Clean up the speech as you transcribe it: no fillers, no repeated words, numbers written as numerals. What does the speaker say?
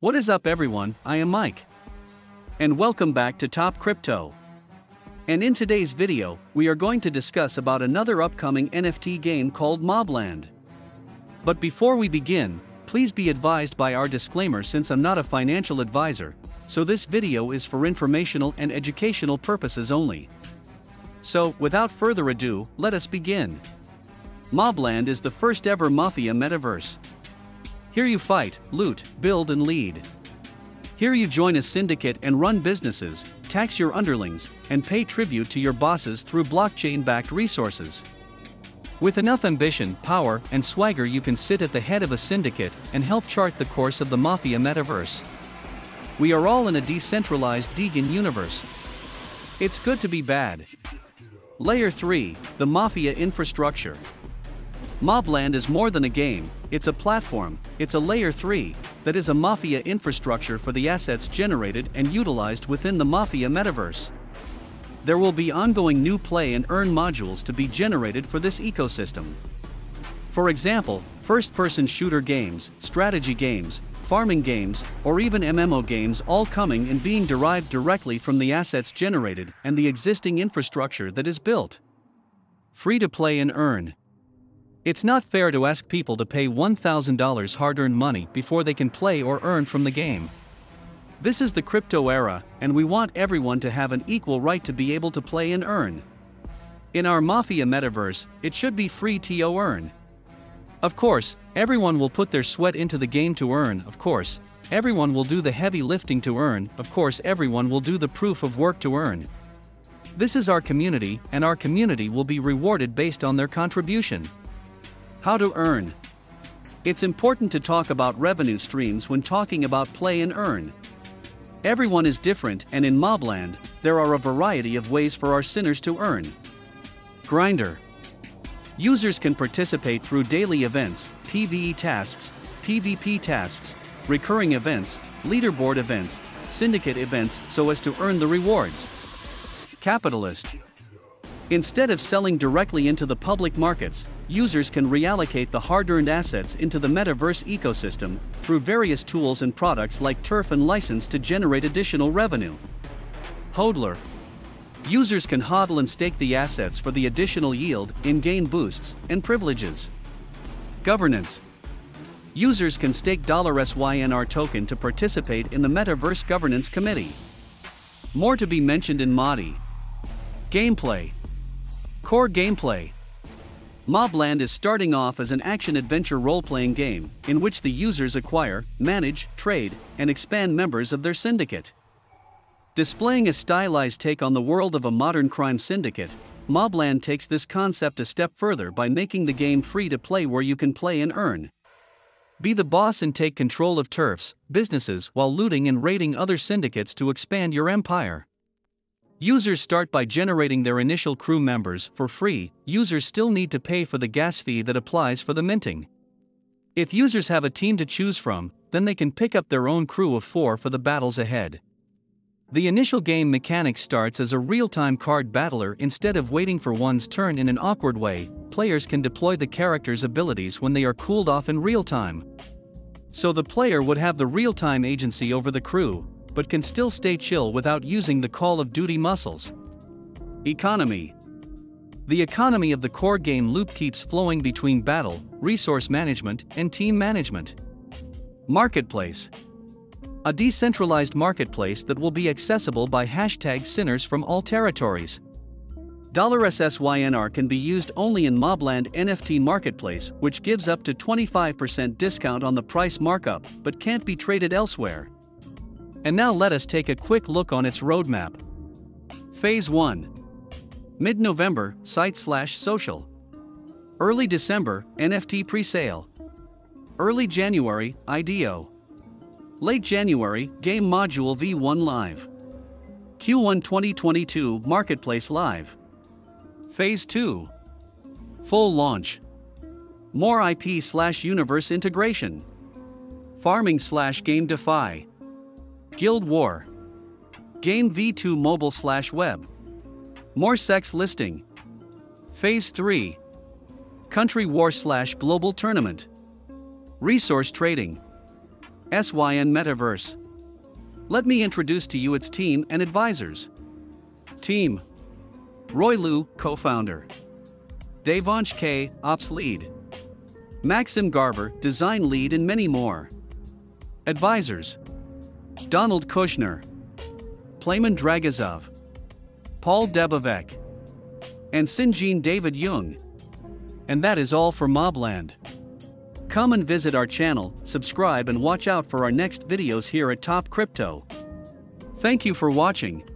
What is up, everyone? I am Mike, and welcome back to Top Crypto. And in today's video, we are going to discuss about another upcoming NFT game called Mobland. But before we begin, please be advised by our disclaimer, since I'm not a financial advisor, so this video is for informational and educational purposes only. So, without further ado, let us begin. Mobland is the first ever mafia metaverse. Here you fight, loot, build and lead. Here you join a syndicate and run businesses, tax your underlings, and pay tribute to your bosses through blockchain-backed resources. With enough ambition, power, and swagger, you can sit at the head of a syndicate and help chart the course of the mafia metaverse. We are all in a decentralized Degan universe. It's good to be bad. Layer 3, the mafia infrastructure. Mobland is more than a game, it's a platform, it's a Layer 3, that is a mafia infrastructure for the assets generated and utilized within the mafia metaverse. There will be ongoing new play and earn modules to be generated for this ecosystem. For example, first-person shooter games, strategy games, farming games, or even MMO games, all coming and being derived directly from the assets generated and the existing infrastructure that is built. Free to play and earn. It's not fair to ask people to pay $1,000 hard-earned money before they can play or earn from the game. This is the crypto era, and we want everyone to have an equal right to be able to play and earn. In our mafia metaverse, it should be free to earn. Of course, everyone will put their sweat into the game to earn, of course. Everyone will do the heavy lifting to earn, of course. Everyone will do the proof of work to earn. This is our community, and our community will be rewarded based on their contribution. How to earn. It's important to talk about revenue streams when talking about play and earn. Everyone is different, and in Mobland, there are a variety of ways for our sinners to earn. Grinder. Users can participate through daily events, PvE tasks, PvP tasks, recurring events, leaderboard events, syndicate events, so as to earn the rewards. Capitalist. Instead of selling directly into the public markets, users can reallocate the hard-earned assets into the metaverse ecosystem through various tools and products like turf and license to generate additional revenue. Hodler. Users can hodl and stake the assets for the additional yield, in-game boosts, and privileges. Governance. Users can stake $SYNR token to participate in the Metaverse Governance Committee. More to be mentioned in MODI. Gameplay. Core gameplay. Mobland is starting off as an action-adventure role-playing game, in which the users acquire, manage, trade, and expand members of their syndicate. Displaying a stylized take on the world of a modern crime syndicate, Mobland takes this concept a step further by making the game free to play, where you can play and earn. Be the boss and take control of turfs, businesses, while looting and raiding other syndicates to expand your empire. Users start by generating their initial crew members for free. Users still need to pay for the gas fee that applies for the minting. If users have a team to choose from, then they can pick up their own crew of 4 for the battles ahead. The initial game mechanic starts as a real-time card battler. Instead of waiting for one's turn in an awkward way, players can deploy the character's abilities when they are cooled off in real-time. So the player would have the real-time agency over the crew, but can still stay chill without using the Call of Duty muscles. Economy. The economy of the core game loop keeps flowing between battle, resource management, and team management. Marketplace. A decentralized marketplace that will be accessible by #sinners from all territories. $SYNR can be used only in Mobland NFT marketplace, which gives up to 25% discount on the price markup, but can't be traded elsewhere. And now let us take a quick look on its roadmap. Phase 1. Mid-November, site/social. Early December, NFT pre-sale. Early January, IDO. Late January, game module V1 live. Q1 2022, marketplace live. Phase 2. Full launch. More IP/universe integration. Farming/game defy. Guild War. Game V2 mobile/web. More sex listing. Phase 3. Country war/global tournament. Resource trading. SYN Metaverse. Let me introduce to you its team and advisors. Team: Roy Liu, co-founder; Devonch K, ops lead; Maxim Garber, design lead, and many more. Advisors: Donald Kushner, Playman Dragozov, Paul Debovec, and Sinjin David Jung. And that is all for Mobland. Come and visit our channel, subscribe, and watch out for our next videos here at Top Crypto. Thank you for watching.